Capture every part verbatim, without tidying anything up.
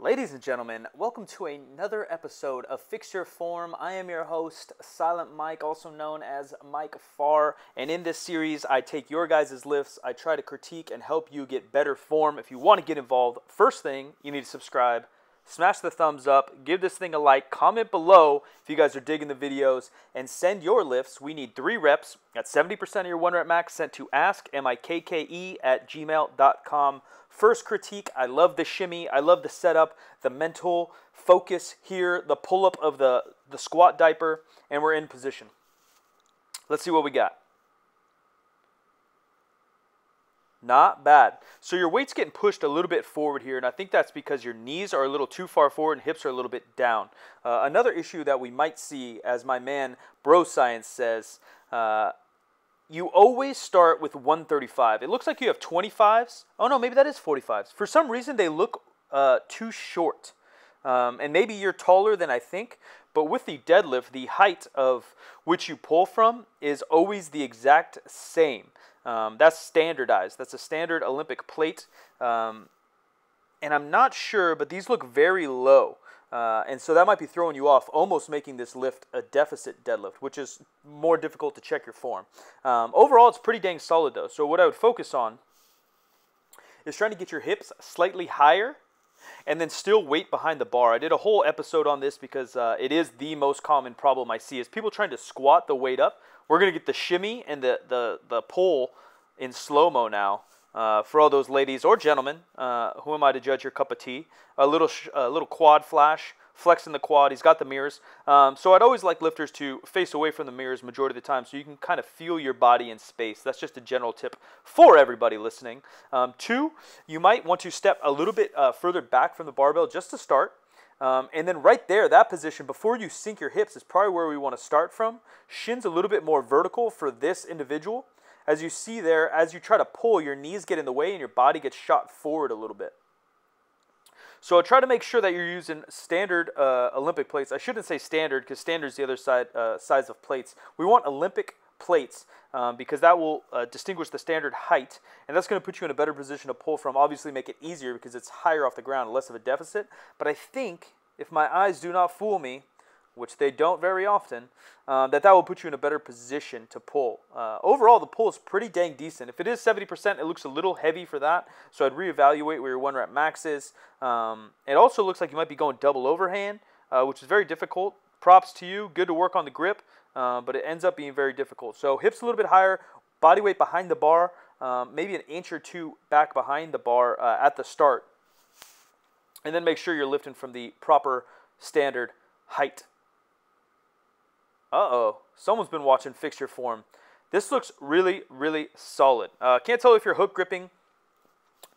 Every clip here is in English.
Ladies and gentlemen, welcome to another episode of Fix Your Form. I am your host, Silent Mike, also known as Mike Farr, and in this series, I take your guys' lifts, I try to critique and help you get better form. If you want to get involved, first thing, you need to subscribe, smash the thumbs up, give this thing a like, comment below if you guys are digging the videos, and send your lifts. We need three reps at seventy percent of your one rep max sent to ask m i k k e at gmail dot com. First critique, I love the shimmy, I love the setup, the mental focus here, the pull-up of the, the squat diaper, and we're in position. Let's see what we got. Not bad. So your weight's getting pushed a little bit forward here, and I think that's because your knees are a little too far forward and hips are a little bit down. Uh, another issue that we might see, as my man Bro Science says, uh, you always start with one thirty-five. It looks like you have twenty-fives. Oh, no, maybe that is forty-fives. For some reason, they look uh, too short. Um, and maybe you're taller than I think, but with the deadlift, the height of which you pull from is always the exact same. Um, that's standardized. That's a standard Olympic plate. Um, and I'm not sure, but these look very low. Uh, and so that might be throwing you off, almost making this lift a deficit deadlift, which is more difficult to check your form. Um, overall, it's pretty dang solid, though. So what I would focus on is trying to get your hips slightly higher and then still weight behind the bar. I did a whole episode on this because uh, it is the most common problem I see is people trying to squat the weight up. We're going to get the shimmy and the, the, the pull in slow-mo now. Uh, for all those ladies or gentlemen, uh, who am I to judge your cup of tea? A little, sh a little quad flash, flexing the quad. He's got the mirrors. Um, so I'd always like lifters to face away from the mirrors majority of the time so you can kind of feel your body in space. That's just a general tip for everybody listening. Um, two, you might want to step a little bit uh, further back from the barbell just to start. Um, and then right there, that position, before you sink your hips, is probably where we want to start from. Shins a little bit more vertical for this individual. As you see there, as you try to pull, your knees get in the way and your body gets shot forward a little bit. So try to make sure that you're using standard uh, Olympic plates. I shouldn't say standard because standard is the other side, uh, size of plates. We want Olympic plates um, because that will uh, distinguish the standard height, and that's going to put you in a better position to pull from. Obviously make it easier because it's higher off the ground, less of a deficit. But I think, if my eyes do not fool me, which they don't very often, uh, that that will put you in a better position to pull. Uh, overall, the pull is pretty dang decent. If it is seventy percent, it looks a little heavy for that, so I'd reevaluate where your one rep max is. Um, it also looks like you might be going double overhand, uh, which is very difficult. Props to you, good to work on the grip, uh, but it ends up being very difficult. So hips a little bit higher, body weight behind the bar, um, maybe an inch or two back behind the bar uh, at the start, and then make sure you're lifting from the proper standard height. Uh-oh, someone's been watching Fix Your Form. This looks really, really solid. Uh, can't tell if you're hook gripping.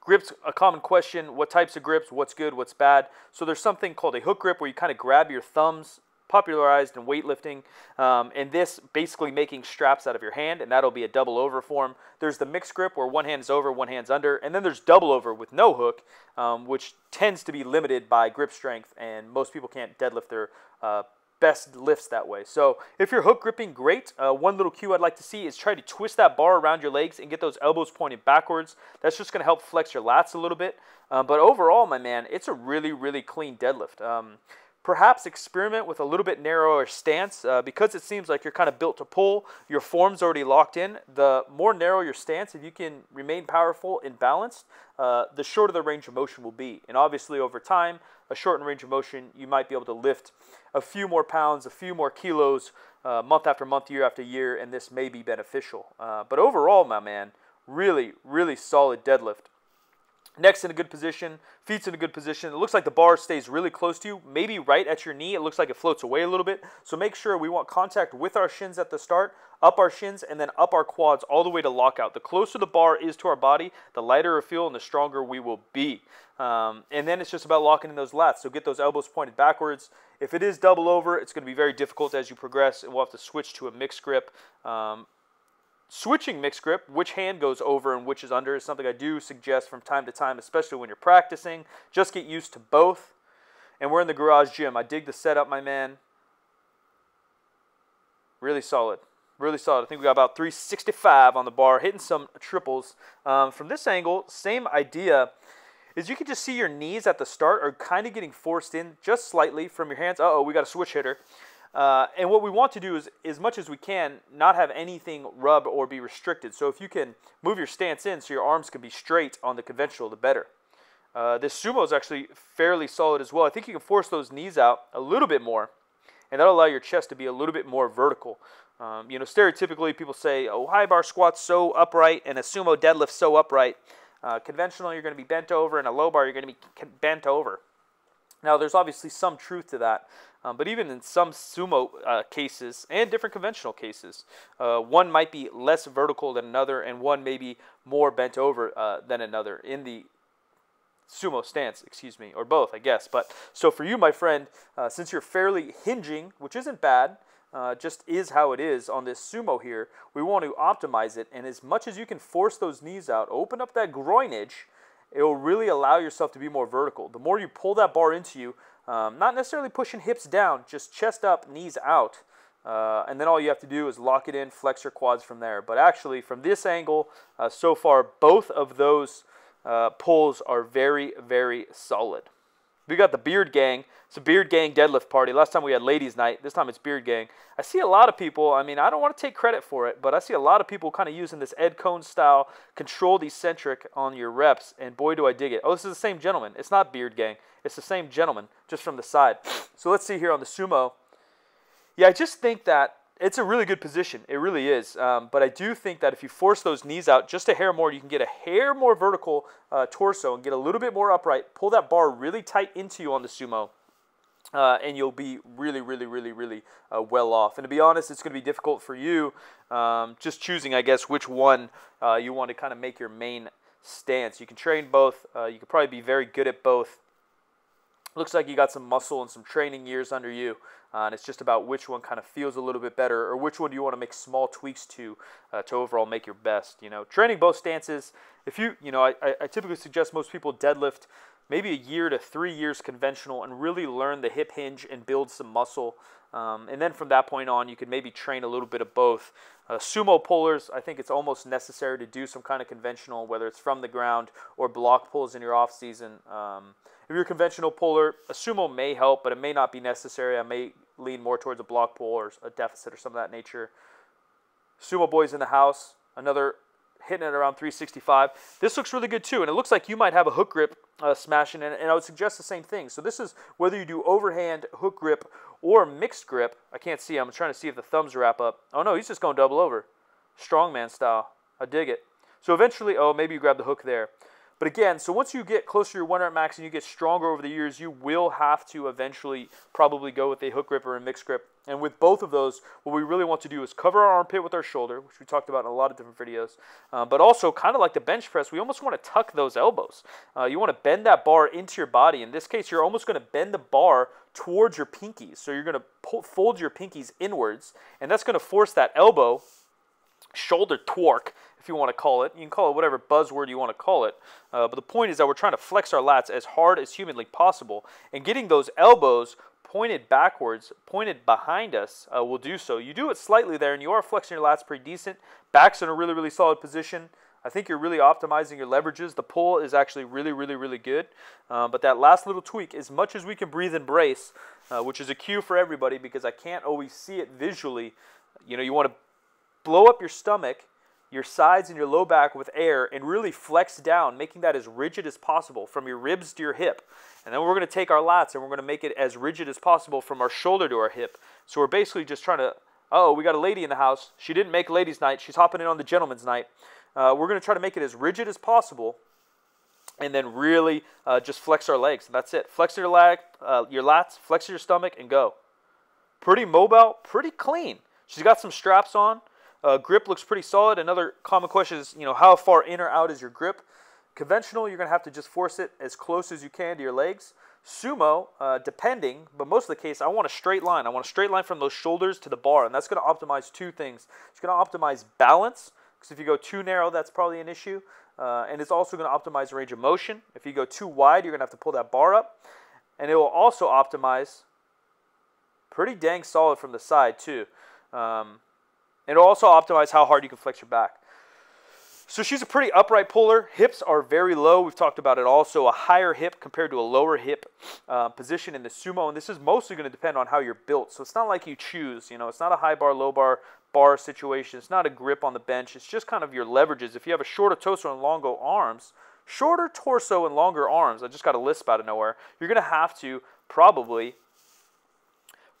Grip's a common question. What types of grips? What's good? What's bad? So there's something called a hook grip where you kind of grab your thumbs, popularized in weightlifting, um, and this basically making straps out of your hand, and that'll be a double over form. There's the mixed grip where one hand's over, one hand's under, and then there's double over with no hook, um, which tends to be limited by grip strength, and most people can't deadlift their uh, best lifts that way. So if you're hook gripping, great. Uh, one little cue I'd like to see is try to twist that bar around your legs and get those elbows pointed backwards. That's just going to help flex your lats a little bit. Uh, but overall, my man, it's a really, really clean deadlift. Um, perhaps experiment with a little bit narrower stance uh, because it seems like you're kind of built to pull. Your form's already locked in. The more narrow your stance, if you can remain powerful and balanced, uh, the shorter the range of motion will be. And obviously over time, a shortened range of motion, you might be able to lift a few more pounds, a few more kilos, uh, month after month, year after year, and this may be beneficial. Uh, but overall, my man, really, really solid deadlift. Neck's in a good position, feet's in a good position. It looks like the bar stays really close to you, maybe right at your knee. It looks like it floats away a little bit. So make sure we want contact with our shins at the start, up our shins, and then up our quads all the way to lockout. The closer the bar is to our body, the lighter we feel and the stronger we will be. Um, and then it's just about locking in those lats. So get those elbows pointed backwards. If it is double over, it's going to be very difficult as you progress, and we'll have to switch to a mixed grip. Um, Switching mixed grip, which hand goes over and which is under, is something I do suggest from time to time, especially when you're practicing. Just get used to both. And we're in the garage gym. I dig the setup, my man. Really solid. Really solid. I think we got about three sixty-five on the bar, hitting some triples. Um, from this angle, same idea. is you can just see your knees at the start are kind of getting forced in just slightly from your hands. Uh-oh, we got a switch hitter. Uh, and what we want to do is, as much as we can, not have anything rub or be restricted. So if you can move your stance in so your arms can be straight on the conventional, the better. Uh, this sumo is actually fairly solid as well. I think you can force those knees out a little bit more, and that'll allow your chest to be a little bit more vertical. Um, you know, stereotypically people say, oh, high bar squat's so upright and a sumo deadlift's so upright. Uh, conventional, you're going to be bent over, and a low bar, you're going to be bent over. Now, there's obviously some truth to that, um, but even in some sumo uh, cases and different conventional cases, uh, one might be less vertical than another, and one may be more bent over uh, than another in the sumo stance, excuse me, or both, I guess. But so for you, my friend, uh, since you're fairly hinging, which isn't bad, Uh, just is how it is on this sumo here, we want to optimize it, and as much as you can force those knees out, open up that groinage, it will really allow yourself to be more vertical. The more you pull that bar into you, um, not necessarily pushing hips down, just chest up, knees out, uh, and then all you have to do is lock it in, flex your quads from there. But actually, from this angle, uh, so far, both of those uh, pulls are very, very solid. We got the beard gang. It's a beard gang deadlift party. Last time we had ladies night. This time it's beard gang. I see a lot of people, I mean, I don't want to take credit for it, but I see a lot of people kind of using this Ed Cone style, controlled eccentric on your reps, and boy do I dig it. Oh, this is the same gentleman. It's not beard gang. It's the same gentleman, just from the side. So let's see here on the sumo. Yeah, I just think that it's a really good position. It really is. Um, but I do think that if you force those knees out just a hair more, you can get a hair more vertical uh, torso and get a little bit more upright. Pull that bar really tight into you on the sumo, uh, and you'll be really, really, really, really uh, well off. And to be honest, it's going to be difficult for you um, just choosing, I guess, which one uh, you want to kind of make your main stance. You can train both. Uh, you could probably be very good at both. Looks like you got some muscle and some training years under you, uh, and it's just about which one kind of feels a little bit better, or which one do you want to make small tweaks to uh, to overall make your best. You know, training both stances. If you, you know, I, I typically suggest most people deadlift maybe a year to three years conventional and really learn the hip hinge and build some muscle. Um, and then from that point on, you can maybe train a little bit of both. Uh, sumo pullers, I think it's almost necessary to do some kind of conventional, whether it's from the ground or block pulls in your off season. Um, if you're a conventional puller, a sumo may help, but it may not be necessary. I may lean more towards a block pull or a deficit or some of that nature. Sumo boys in the house, another hitting it around three sixty-five. This looks really good too, and it looks like you might have a hook grip uh, smashing, and, and I would suggest the same thing. So this is whether you do overhand, hook grip, or mixed grip. I can't see. I'm trying to see if the thumbs wrap up. Oh no, he's just going double over. Strongman style. I dig it. So eventually, oh, maybe you grab the hook there. But again, so once you get closer to your one rep max and you get stronger over the years, you will have to eventually probably go with a hook grip or a mixed grip. And with both of those, what we really want to do is cover our armpit with our shoulder, which we talked about in a lot of different videos. Uh, but also, kind of like the bench press, we almost want to tuck those elbows. Uh, you want to bend that bar into your body. In this case, you're almost going to bend the bar towards your pinkies. So you're going to fold your pinkies inwards, and that's going to force that elbow, shoulder torque, if you want to call it. You can call it whatever buzzword you want to call it. Uh, but the point is that we're trying to flex our lats as hard as humanly possible. And getting those elbows pointed backwards, pointed behind us, uh, will do so. You do it slightly there, and you are flexing your lats pretty decent. Back's in a really, really solid position. I think you're really optimizing your leverages. The pull is actually really, really, really good. Uh, but that last little tweak, as much as we can breathe and brace, uh, which is a cue for everybody because I can't always see it visually. You know, you want to blow up your stomach, your sides, and your low back with air, and really flex down, making that as rigid as possible from your ribs to your hip. And then we're going to take our lats and we're going to make it as rigid as possible from our shoulder to our hip. So we're basically just trying to, uh oh, we got a lady in the house. She didn't make ladies' night. She's hopping in on the gentleman's night. Uh, we're going to try to make it as rigid as possible, and then really uh, just flex our legs. That's it. Flex your, leg, uh, your lats, flex your stomach, and go. Pretty mobile, pretty clean. She's got some straps on. Uh, grip looks pretty solid. Another common question is, you know, how far in or out is your grip? Conventional, you're going to have to just force it as close as you can to your legs. Sumo, uh, depending, but most of the case, I want a straight line. I want a straight line from those shoulders to the bar, and that's going to optimize two things. It's going to optimize balance, because if you go too narrow, that's probably an issue. Uh, and it's also going to optimize range of motion. If you go too wide, you're going to have to pull that bar up. And it will also optimize pretty dang solid from the side, too. Um... It'll also optimize how hard you can flex your back. So she's a pretty upright puller. Hips are very low. We've talked about it also. A higher hip compared to a lower hip uh, position in the sumo. And this is mostly going to depend on how you're built. So it's not like you choose. You know, it's not a high bar, low bar, bar situation. It's not a grip on the bench. It's just kind of your leverages. If you have a shorter torso and longer arms, shorter torso and longer arms, I just got a lisp out of nowhere, you're going to have to probably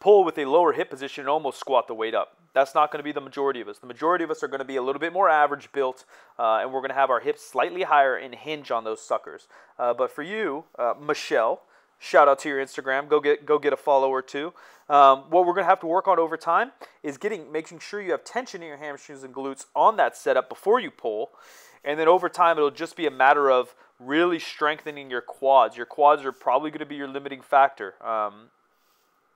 pull with a lower hip position and almost squat the weight up. That's not going to be the majority of us. The majority of us are going to be a little bit more average built, uh, and we're going to have our hips slightly higher and hinge on those suckers. Uh, but for you, uh, Michelle, shout out to your Instagram. Go get go get a follow or two. Um, what we're going to have to work on over time is getting making sure you have tension in your hamstrings and glutes on that setup before you pull. And then over time, it'll just be a matter of really strengthening your quads. Your quads are probably going to be your limiting factor. Um,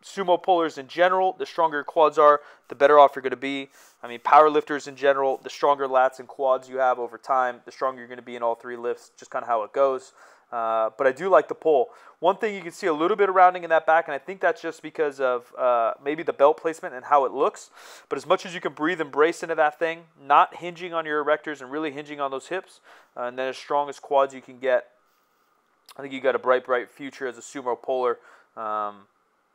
Sumo pullers in general, the stronger your quads are, the better off you're going to be. I mean, power lifters in general, the stronger lats and quads you have over time, the stronger you're going to be in all three lifts, just kind of how it goes. Uh, but I do like the pull. One thing you can see a little bit of rounding in that back, and I think that's just because of uh, maybe the belt placement and how it looks. But as much as you can breathe and brace into that thing, not hinging on your erectors and really hinging on those hips, uh, and then as strong as quads you can get, I think you got a bright, bright future as a sumo puller. Um,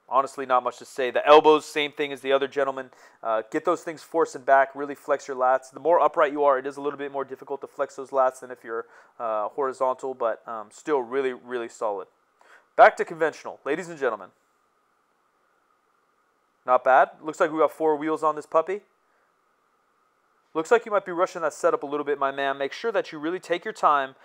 Honestly, not much to say. The elbows, same thing as the other gentleman. Uh, get those things forcing back, really flex your lats. The more upright you are, it is a little bit more difficult to flex those lats than if you're uh, horizontal, but um, still really, really solid. Back to conventional, ladies and gentlemen. Not bad. Looks like we got four wheels on this puppy. Looks like you might be rushing that setup a little bit, my man. Make sure that you really take your time.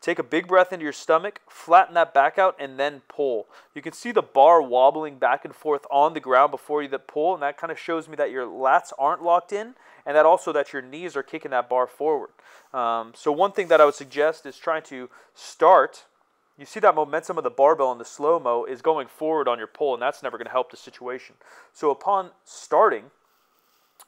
Take a big breath into your stomach, flatten that back out, and then pull. You can see the bar wobbling back and forth on the ground before you that pull, and that kind of shows me that your lats aren't locked in, and that also that your knees are kicking that bar forward. Um, so one thing that I would suggest is trying to start. You see that momentum of the barbell in the slow-mo is going forward on your pull, and that's never going to help the situation. So upon starting,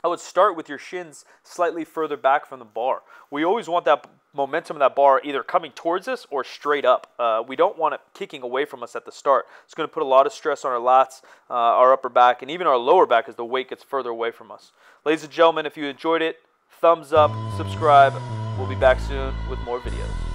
I would start with your shins slightly further back from the bar. We always want that momentum of that bar either coming towards us or straight up. Uh, we don't want it kicking away from us at the start. It's going to put a lot of stress on our lats, uh, our upper back, and even our lower back as the weight gets further away from us. Ladies and gentlemen, if you enjoyed it, thumbs up, subscribe. We'll be back soon with more videos.